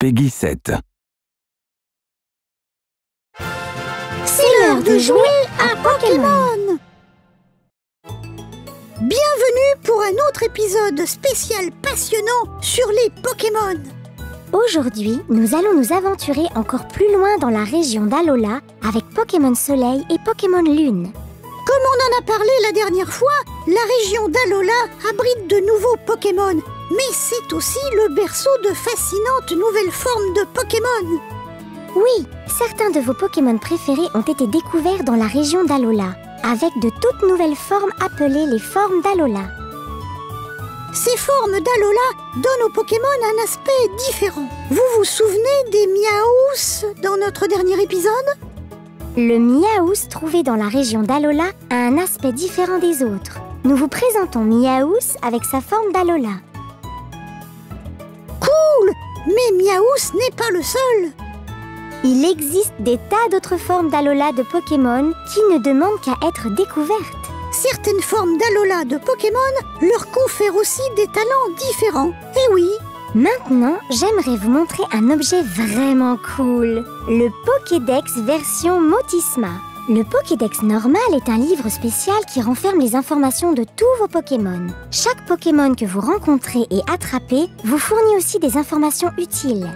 Peggy 7. C'est l'heure de jouer à Pokémon! Bienvenue pour un autre épisode spécial passionnant sur les Pokémon! Aujourd'hui, nous allons nous aventurer encore plus loin dans la région d'Alola avec Pokémon Soleil et Pokémon Lune. Comme on en a parlé la dernière fois, la région d'Alola abrite de nouveaux Pokémon, mais c'est aussi le berceau de fascinantes nouvelles formes de Pokémon. Oui, certains de vos Pokémon préférés ont été découverts dans la région d'Alola, avec de toutes nouvelles formes appelées les formes d'Alola. Ces formes d'Alola donnent aux Pokémon un aspect différent. Vous vous souvenez des Miaous dans notre dernier épisode ? Le Miaous trouvé dans la région d'Alola a un aspect différent des autres. Nous vous présentons Miaous avec sa forme d'Alola. Cool! Mais Miaous n'est pas le seul! Il existe des tas d'autres formes d'Alola de Pokémon qui ne demandent qu'à être découvertes. Certaines formes d'Alola de Pokémon leur confèrent aussi des talents différents. Eh oui! Maintenant, j'aimerais vous montrer un objet vraiment cool, le Pokédex version Motisma. Le Pokédex normal est un livre spécial qui renferme les informations de tous vos Pokémon. Chaque Pokémon que vous rencontrez et attrapez vous fournit aussi des informations utiles.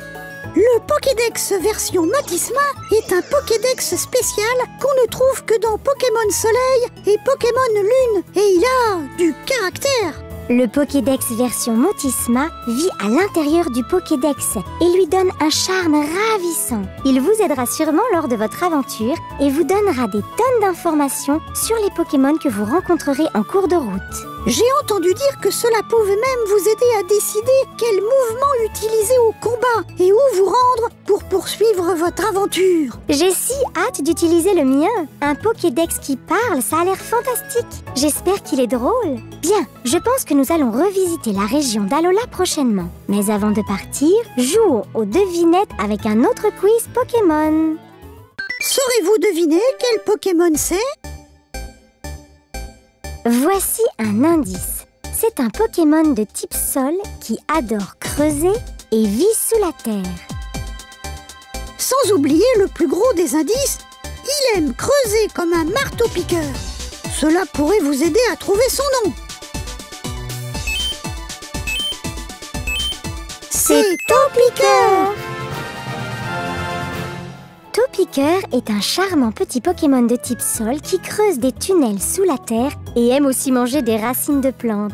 Le Pokédex version Motisma est un Pokédex spécial qu'on ne trouve que dans Pokémon Soleil et Pokémon Lune, et il a du caractère. Le Pokédex version Motisma vit à l'intérieur du Pokédex et lui donne un charme ravissant. Il vous aidera sûrement lors de votre aventure et vous donnera des tonnes d'informations sur les Pokémon que vous rencontrerez en cours de route. J'ai entendu dire que cela pouvait même vous aider à décider quel mouvement utiliser au combat et où vous rendre pour poursuivre votre aventure. J'ai si hâte d'utiliser le mien. Un Pokédex qui parle, ça a l'air fantastique. J'espère qu'il est drôle. Bien, je pense que nous allons revisiter la région d'Alola prochainement. Mais avant de partir, jouons aux devinettes avec un autre quiz Pokémon. Saurez-vous deviner quel Pokémon c'est ? Voici un indice. C'est un Pokémon de type sol qui adore creuser et vit sous la terre. Sans oublier le plus gros des indices, il aime creuser comme un marteau-piqueur. Cela pourrait vous aider à trouver son nom. C'est Taupiqueur! Taupiqueur est un charmant petit Pokémon de type sol qui creuse des tunnels sous la terre et aime aussi manger des racines de plantes.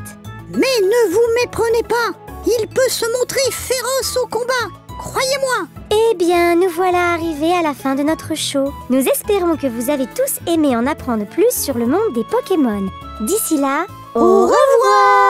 Mais ne vous méprenez pas, il peut se montrer féroce au combat, croyez-moi! Eh bien, nous voilà arrivés à la fin de notre show. Nous espérons que vous avez tous aimé en apprendre plus sur le monde des Pokémon. D'ici là, au revoir!